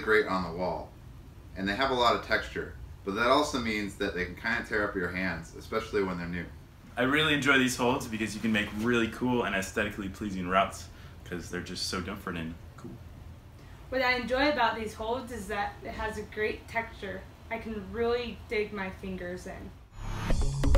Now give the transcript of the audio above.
great on the wall, and they have a lot of texture, but that also means that they can kind of tear up your hands, especially when they're new. I really enjoy these holds because you can make really cool and aesthetically pleasing routes because they're just so different and cool. What I enjoy about these holds is that it has a great texture. I can really dig my fingers in.